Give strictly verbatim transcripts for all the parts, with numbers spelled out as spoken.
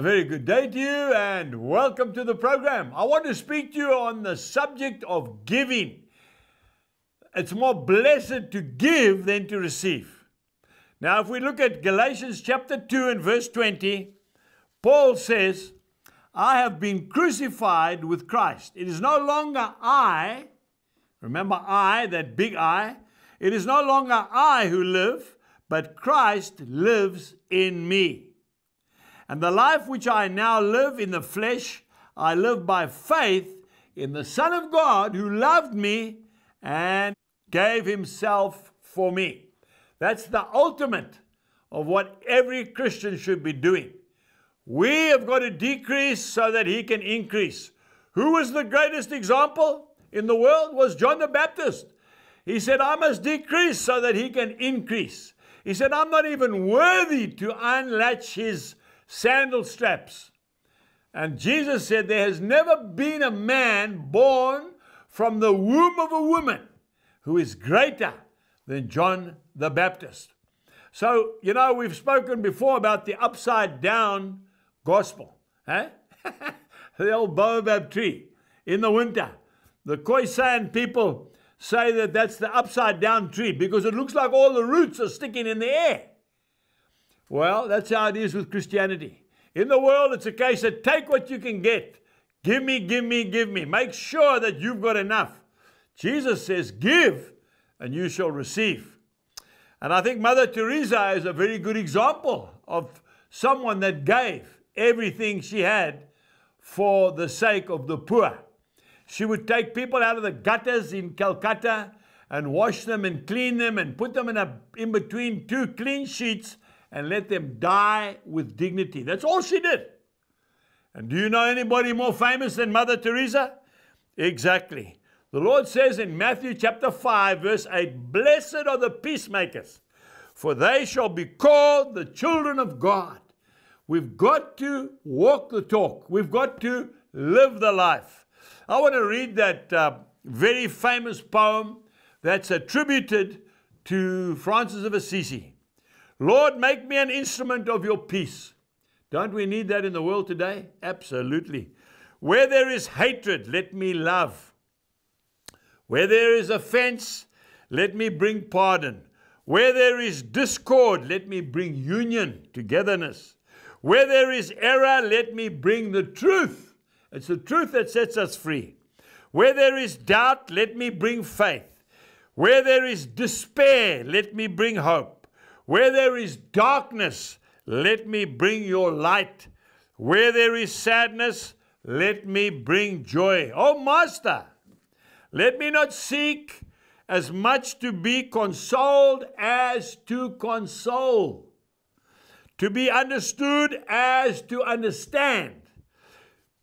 A very good day to you and welcome to the program. I want to speak to you on the subject of giving. It's more blessed to give than to receive. Now, if we look at Galatians chapter two and verse twenty, Paul says, I have been crucified with Christ. It is no longer I, remember I, that big I, it is no longer I who live, but Christ lives in me. And the life which I now live in the flesh, I live by faith in the Son of God who loved me and gave himself for me. That's the ultimate of what every Christian should be doing. We have got to decrease so that he can increase. Who was the greatest example in the world? Was John the Baptist. He said, I must decrease so that he can increase. He said, I'm not even worthy to unlatch his sandal straps. And Jesus said, there has never been a man born from the womb of a woman who is greater than John the Baptist. So, you know, we've spoken before about the upside down gospel. Eh? The old baobab tree in the winter. The Khoisan people say that that's the upside down tree because it looks like all the roots are sticking in the air. Well, that's how it is with Christianity. In the world, it's a case of take what you can get. Give me, give me, give me. Make sure that you've got enough. Jesus says, give and you shall receive. And I think Mother Teresa is a very good example of someone that gave everything she had for the sake of the poor. She would take people out of the gutters in Calcutta and wash them and clean them and put them in, a, in between two clean sheets and let them die with dignity. That's all she did. And do you know anybody more famous than Mother Teresa? Exactly. The Lord says in Matthew chapter five, verse eight, blessed are the peacemakers, for they shall be called the children of God. We've got to walk the talk. We've got to live the life. I want to read that uh, very famous poem that's attributed to Francis of Assisi. Lord, make me an instrument of your peace. Don't we need that in the world today? Absolutely. Where there is hatred, let me love. Where there is offense, let me bring pardon. Where there is discord, let me bring union, togetherness. Where there is error, let me bring the truth. It's the truth that sets us free. Where there is doubt, let me bring faith. Where there is despair, let me bring hope. Where there is darkness, let me bring your light. Where there is sadness, let me bring joy. Oh, Master, let me not seek as much to be consoled as to console, to be understood as to understand,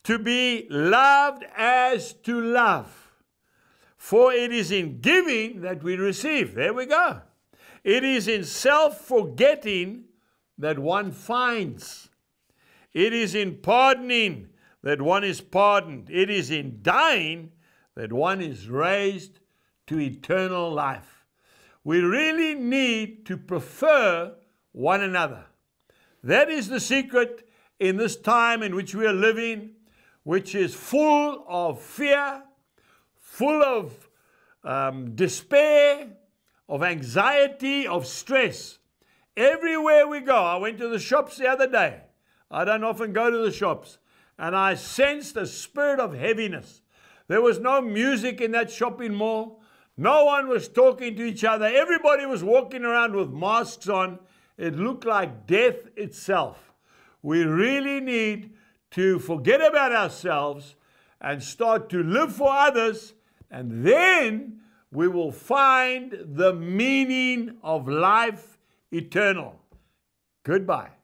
to be loved as to love. For it is in giving that we receive. There we go. It is in self-forgetting that one finds. It is in pardoning that one is pardoned. It is in dying that one is raised to eternal life. We really need to prefer one another. That is the secret in this time in which we are living, which is full of fear, full of um, despair, of anxiety, of stress. Everywhere we go, I went to the shops the other day. I don't often go to the shops. And I sensed a spirit of heaviness. There was no music in that shopping mall. No one was talking to each other. Everybody was walking around with masks on. It looked like death itself. We really need to forget about ourselves and start to live for others, and then we will find the meaning of life eternal. Goodbye.